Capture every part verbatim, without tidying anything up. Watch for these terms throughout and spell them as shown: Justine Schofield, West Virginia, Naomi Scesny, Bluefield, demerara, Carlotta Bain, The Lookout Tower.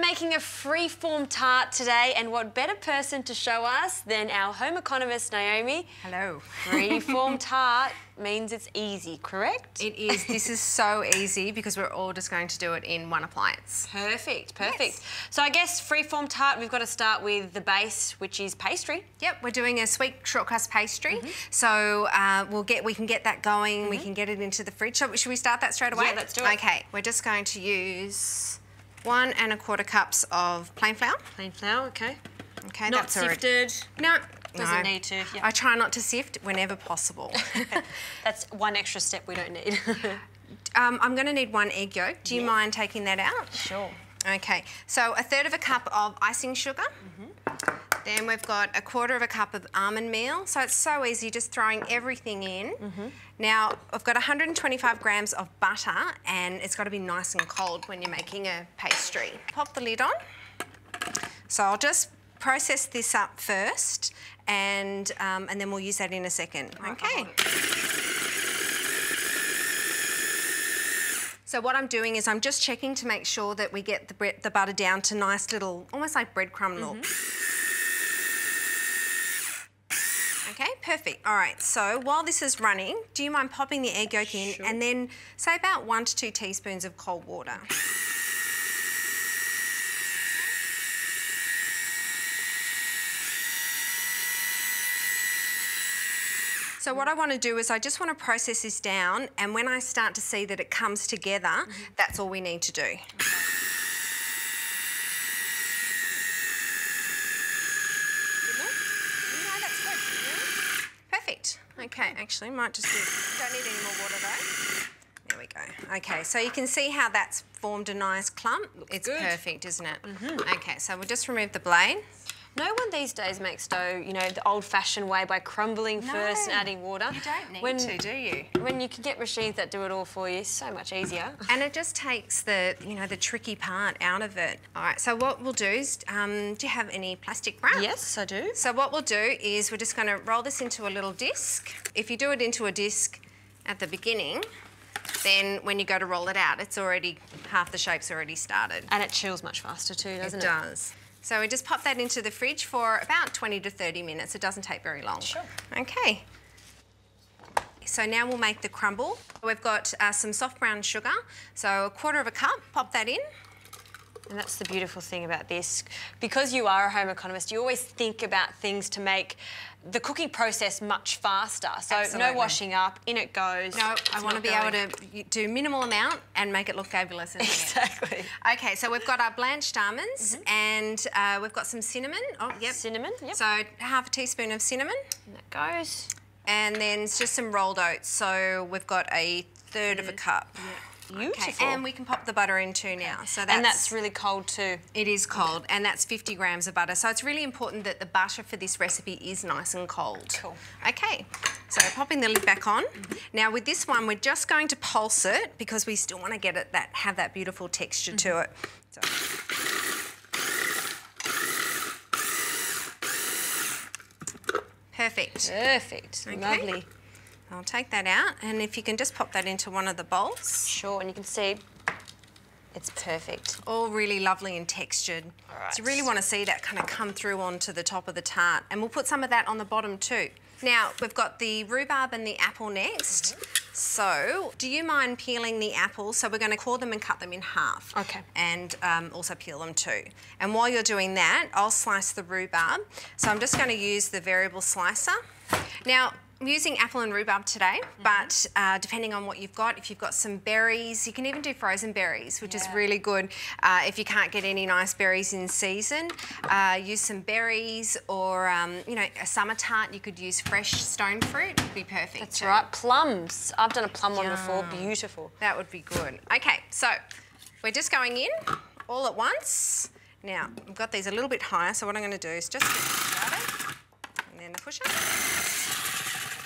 We're making a free-form tart today, and what better person to show us than our home economist, Naomi. Hello. Free-form tart means it's easy, correct? It is. This is so easy because we're all just going to do it in one appliance. Perfect, perfect. Yes. So I guess free-form tart, we've got to start with the base, which is pastry. Yep, we're doing a sweet short crust pastry. Mm-hmm. So uh, we'll get, we can get that going, mm-hmm. we can get it into the fridge. Should we start that straight away? Yeah, let's do it. Okay, we're just going to use one and a quarter cups of plain flour. Plain flour, okay. Okay, not that's sifted. No. Doesn't no. need to. Yep. I try not to sift whenever possible. That's one extra step we don't need. um, I'm going to need one egg yolk. Do you yeah. mind taking that out? Sure. Okay. So a third of a cup of icing sugar. Mm-hmm. Then we've got a quarter of a cup of almond meal. So it's so easy, just throwing everything in. Mm-hmm. Now, I've got one hundred twenty-five grams of butter, and it's got to be nice and cold when you're making a pastry. Pop the lid on. So I'll just process this up first, and um, and then we'll use that in a second. Okay. So what I'm doing is I'm just checking to make sure that we get the bre the butter down to nice little, almost like breadcrumb look. Mm-hmm. Okay, perfect. All right. So while this is running, do you mind popping the egg yolk in, sure. and then say about one to two teaspoons of cold water. So what I want to do is I just want to process this down, and when I start to see that it comes together, mm-hmm. that's all we need to do. Okay. No, that's good. Yeah. Perfect. Okay, actually, might just do. Don't need any more water though. There we go. Okay, so you can see how that's formed a nice clump. Looks it's good. Perfect, isn't it? Mm-hmm. Okay, so we'll just remove the blade. No one these days makes dough, you know, the old-fashioned way by crumbling no, first and adding water. You don't need when, to, do you? When you can get machines that do it all for you, so much easier. And it just takes the, you know, the tricky part out of it. All right, so what we'll do is, um, do you have any plastic wrap? Yes, I do. So what we'll do is we're just going to roll this into a little disc. If you do it into a disc at the beginning, then when you go to roll it out, it's already, half the shape's already started. And it chills much faster too, doesn't it? It does. So we just pop that into the fridge for about twenty to thirty minutes. It doesn't take very long. Sure. Okay. So now we'll make the crumble. We've got uh, some soft brown sugar. So a quarter of a cup, pop that in. And that's the beautiful thing about this. Because you are a home economist, you always think about things to make the cooking process much faster. So Absolutely. No washing up, in it goes. No, I want to be going. able to do minimal amount and make it look fabulous. Exactly. It? Okay, so we've got our blanched almonds mm-hmm. and uh, we've got some cinnamon. Oh, yep. Cinnamon, yep. So half a teaspoon of cinnamon. And that goes. And then it's just some rolled oats. So we've got a third mm. of a cup. Yep. Beautiful. Okay, and we can pop the butter in too now. So that's, and that's really cold too. It is cold, and that's fifty grams of butter. So it's really important that the butter for this recipe is nice and cold. Cool. Okay, so popping the lid back on. Mm-hmm. Now with this one, we're just going to pulse it because we still want to get it that have that beautiful texture mm-hmm. to it. So. Perfect. Perfect. Okay. Lovely. I'll take that out, and if you can just pop that into one of the bowls. Sure, and you can see it's perfect. All really lovely and textured. All right. So you really want to see that kind of come through onto the top of the tart, and we'll put some of that on the bottom too. Now, we've got the rhubarb and the apple next. Mm-hmm. So, do you mind peeling the apples? So we're going to core them and cut them in half. Okay. And um, also peel them too. And while you're doing that, I'll slice the rhubarb. So I'm just going to use the variable slicer. Now, I'm using apple and rhubarb today, mm-hmm. but uh, depending on what you've got, if you've got some berries, you can even do frozen berries, which yeah. is really good uh, if you can't get any nice berries in season. Uh, use some berries or, um, you know, a summer tart, you could use fresh stone fruit, would be perfect. That's too. Right, plums. I've done a plum Yum. one before, beautiful. That would be good. Okay, so we're just going in all at once. Now, I've got these a little bit higher, so what I'm going to do is just get started and then the push up.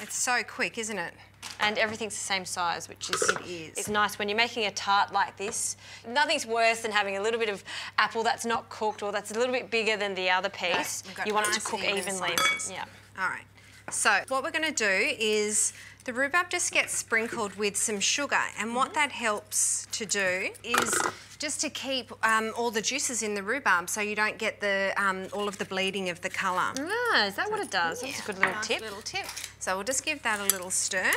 It's so quick, isn't it? And everything's the same size, which is, it is. It's nice when you're making a tart like this. Nothing's worse than having a little bit of apple that's not cooked or that's a little bit bigger than the other piece. Right. You want nice it to cook evenly. Sizes. Yeah. All right. So what we're going to do is The rhubarb just gets sprinkled with some sugar, and what that helps to do is just to keep um, all the juices in the rhubarb so you don't get the um, all of the bleeding of the colour. Ah, is that so what it does? Yeah. That's a good little nice tip. little tip. So we'll just give that a little stir.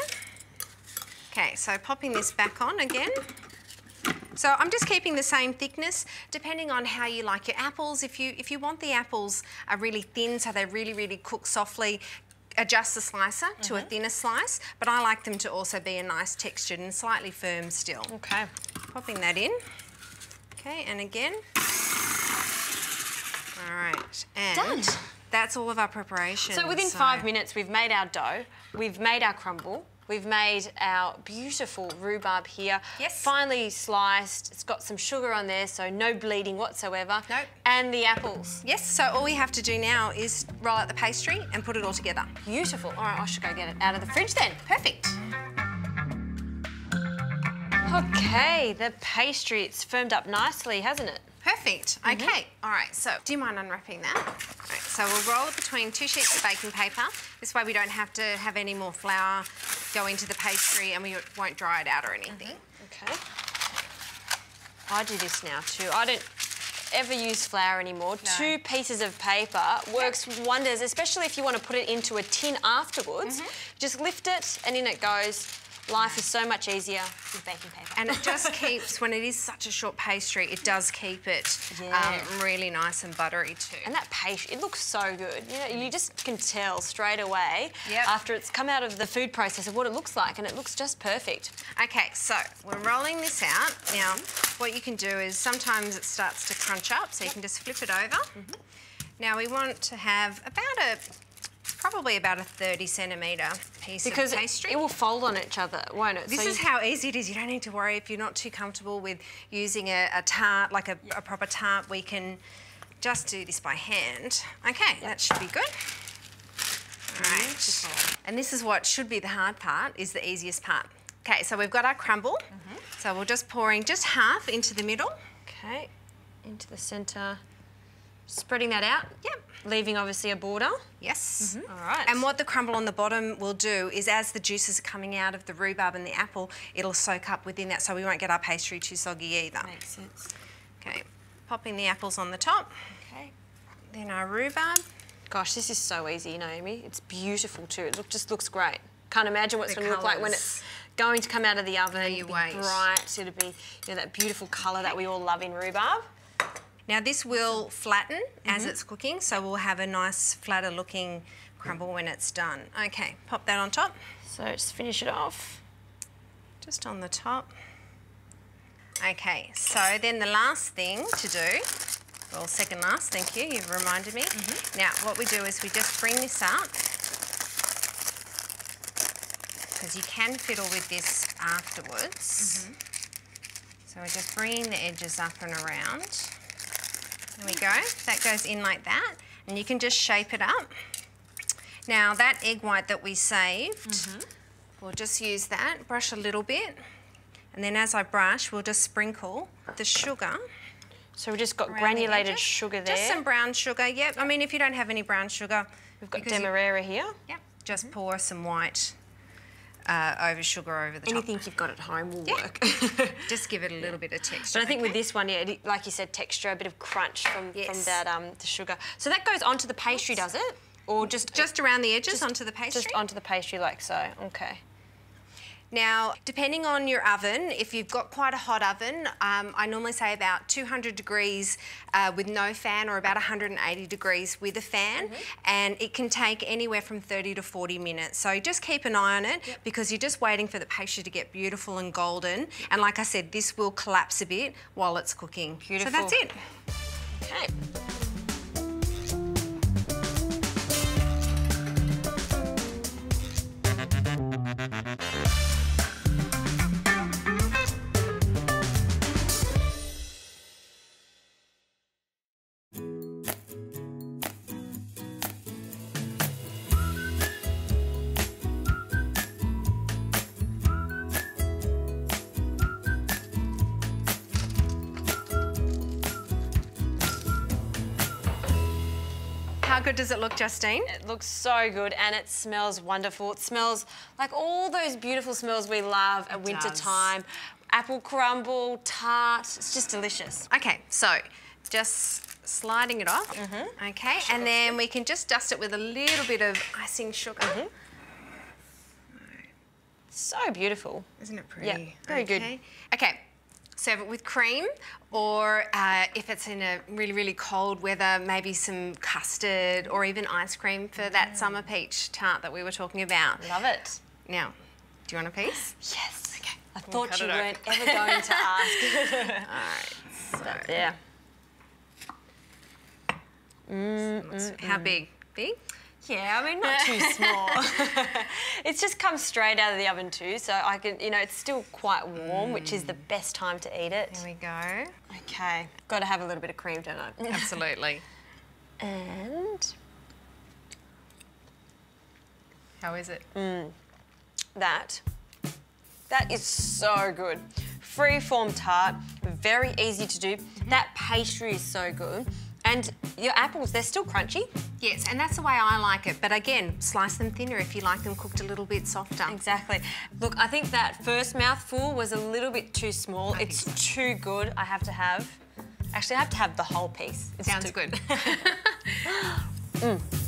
Okay, so popping this back on again. So I'm just keeping the same thickness, depending on how you like your apples. If you if you want the apples are really thin, so they really, really cook softly, adjust the slicer mm-hmm. to a thinner slice, but I like them to also be a nice textured and slightly firm still. Okay. Popping that in. Okay, and again. All right, and done. That's all of our preparation. So within so... five minutes, we've made our dough, we've made our crumble, we've made our beautiful rhubarb here. Yes. Finely sliced. It's got some sugar on there, so no bleeding whatsoever. Nope. And the apples. Yes, so all we have to do now is roll out the pastry and put it all together. Beautiful. All right, I should go get it out of the fridge then. Perfect. Okay, the pastry, it's firmed up nicely, hasn't it? Perfect. Okay. Mm-hmm. All right. So, do you mind unwrapping that? All right, so we'll roll it between two sheets of baking paper. This way we don't have to have any more flour go into the pastry and we won't dry it out or anything. Mm-hmm. Okay. I do this now too. I don't ever use flour anymore. No. Two pieces of paper works yep. wonders, especially if you want to put it into a tin afterwards. Mm-hmm. Just lift it and in it goes. Life is so much easier with baking paper. And it just keeps, when it is such a short pastry, it does keep it yeah. um, really nice and buttery too. And that pastry, it looks so good. You know, you just can tell straight away yep. after it's come out of the food processor what it looks like, and it looks just perfect. Okay, so we're rolling this out. Now, what you can do is sometimes it starts to crunch up, so yep. you can just flip it over. Mm-hmm. Now, we want to have about a... probably about a thirty centimetre piece because of pastry. Because it will fold on each other, won't it? This so is you... how easy it is. You don't need to worry if you're not too comfortable with using a, a tart, like a, yep. a proper tart. We can just do this by hand. OK, yep. that should be good. All right. Beautiful. And this is what should be the hard part, is the easiest part. OK, so we've got our crumble. Mm-hmm. So we're just pouring just half into the middle. OK, into the centre. Spreading that out. Yep. Leaving, obviously, a border. Yes. Mm-hmm. All right. And what the crumble on the bottom will do is as the juices are coming out of the rhubarb and the apple, it'll soak up within that so we won't get our pastry too soggy either. Makes sense. Okay. Popping the apples on the top. Okay. Then our rhubarb. Gosh, this is so easy, Naomi. It's beautiful too. It look, just looks great. Can't imagine what it's going to look like when it's going to come out of the oven. No, you it'll wait. Be bright. It'll be, you know, that beautiful colour that we all love in rhubarb. Now this will flatten mm-hmm. as it's cooking, so we'll have a nice flatter looking crumble when it's done. Okay, pop that on top. So just finish it off. Just on the top. Okay, so then the last thing to do, well second last, thank you, you've reminded me. Mm-hmm. Now what we do is we just bring this up, because you can fiddle with this afterwards. Mm-hmm. So we're just bringing the edges up and around. There we go, that goes in like that, and you can just shape it up. Now that egg white that we saved, mm-hmm. we'll just use that, brush a little bit, and then as I brush, we'll just sprinkle the sugar. So we've just got granulated sugar there. Just some brown sugar, yep. I mean, if you don't have any brown sugar. We've got demerara here. Yep, just mm-hmm. pour some white Uh, over sugar over the Anything top. Anything you've got at home will yeah. work. Just give it a little yeah. bit of texture. But I think okay. with this one, yeah, it, like you said, texture, a bit of crunch from, yes. from that um, the sugar. So that goes onto the pastry, Oops. does it? Or just just around the edges just, onto the pastry? Just onto the pastry, like so. Okay. Now, depending on your oven, if you've got quite a hot oven, um, I normally say about two hundred degrees uh, with no fan or about one hundred eighty degrees with a fan, mm-hmm. and it can take anywhere from thirty to forty minutes. So just keep an eye on it yep. because you're just waiting for the pastry to get beautiful and golden. And like I said, this will collapse a bit while it's cooking. Beautiful. So that's it. Okay. How good does it look, Justine? It looks so good and it smells wonderful. It smells like all those beautiful smells we love at winter time. Apple crumble, tart, it's just delicious. Okay, so just sliding it off, mm-hmm. okay, sugar. And then we can just dust it with a little bit of icing sugar. Mm-hmm. So beautiful. Isn't it pretty? Yeah, very okay. good. Okay, serve it with cream or uh, if it's in a really, really cold weather, maybe some custard or even ice cream for mm. that summer peach tart that we were talking about. Love it. Now, do you want a piece? Yes. Okay. I we'll thought you weren't ever going to ask. All right, so. Yeah. Mm, mm, how mm. big? Big? Yeah, I mean, not too small. It's just come straight out of the oven too, so I can, you know, it's still quite warm, mm. which is the best time to eat it. There we go. Okay. Got to have a little bit of cream, don't I? Absolutely. And... how is it? Mm. That. That is so good. Free-form tart, very easy to do. Mm-hmm. That pastry is so good. And your apples, they're still crunchy. Yes, and that's the way I like it. But again, slice them thinner if you like them cooked a little bit softer. Exactly. Look, I think that first mouthful was a little bit too small. I it's so. too good, I have to have. Actually, I have to have the whole piece. It's Sounds too... good. mm.